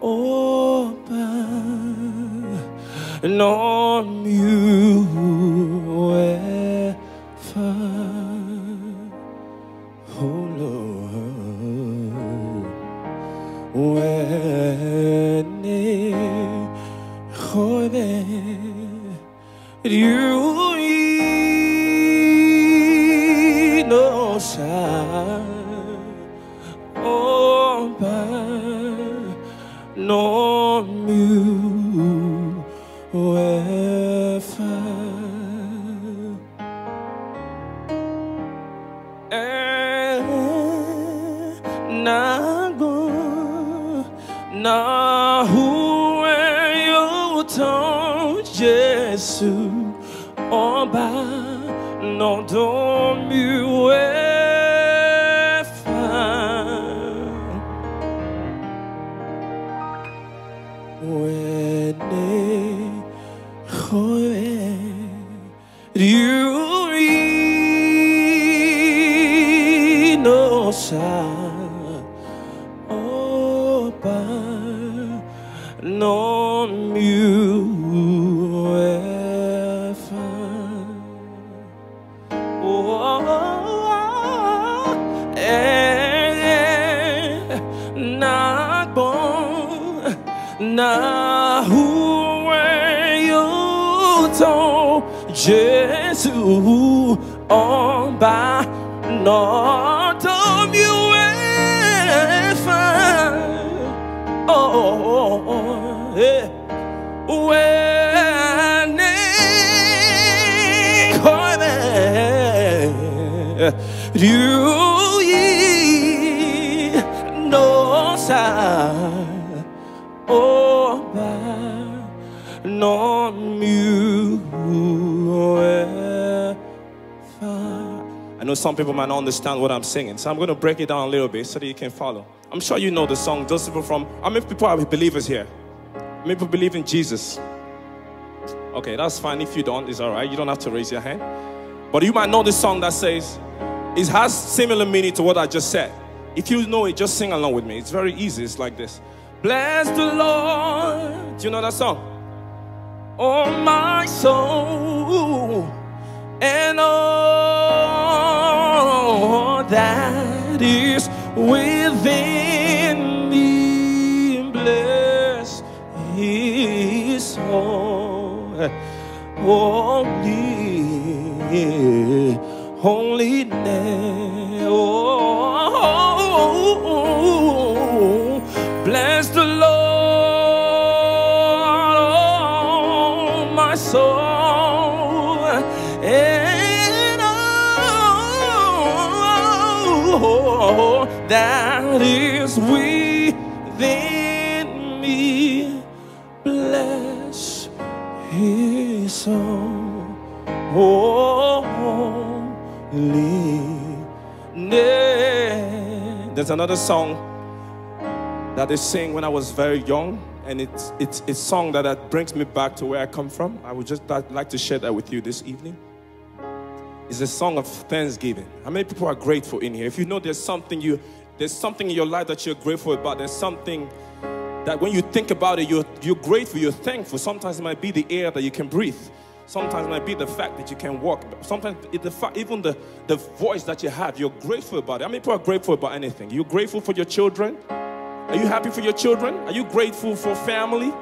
open, none you ever, oh Lord, when you no new na rua Jesus oba no dormiu when you read no sign open no you ever oh not born na rua eu tô Jesus oba não tô me oh oh oh eh no you ever. I know some people might not understand what I'm singing, so I'm going to break it down a little bit so that you can follow. I'm sure you know the song. Those people from, how many people are believers here? How many people believe in Jesus? Okay, that's fine. If you don't, it's all right. You don't have to raise your hand. But you might know the song that says, it has similar meaning to what I just said. If you know it, just sing along with me. It's very easy. It's like this. Bless the Lord. Do you know that song? Oh my soul and all that is within me, bless his holy, holy name. Oh, bless the Lord. Soul and all that is within me, bless his soul, holy name. There's another song that they sing when I was very young, and it's a song that brings me back to where I come from. I would just like to share that with you this evening. It's a song of thanksgiving. How many people are grateful in here? If you know there's something in your life that you're grateful about, there's something that when you think about it, you're grateful, you're thankful. Sometimes it might be the air that you can breathe. Sometimes it might be the fact that you can walk. Sometimes even the voice that you have, you're grateful about it. How many people are grateful about anything? You're grateful for your children? Are you happy for your children? Are you grateful for family?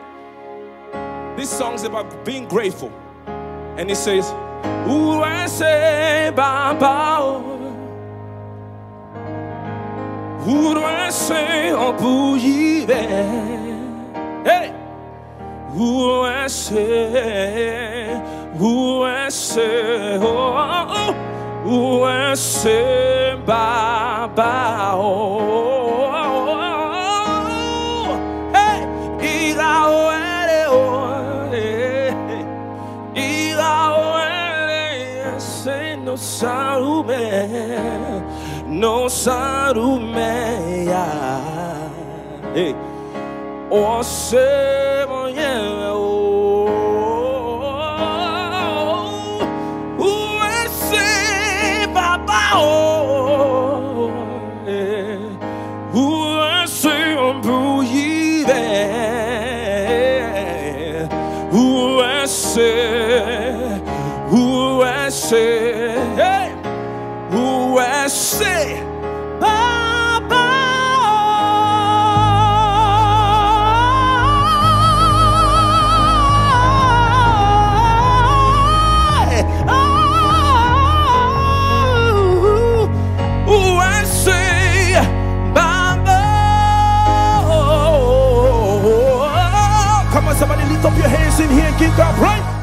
This song is about being grateful. And it says, ooh, I say, Baba, ooh, I say, Obuyibe, hey, ooh, I say, oh, oh, ooh, I say, Baba, oh. No sarume, no sarume, yeah. Hey, oh, say, yeah, oh, oh, say, Baba, oh, Somebody lift up your hands in here and give God praise.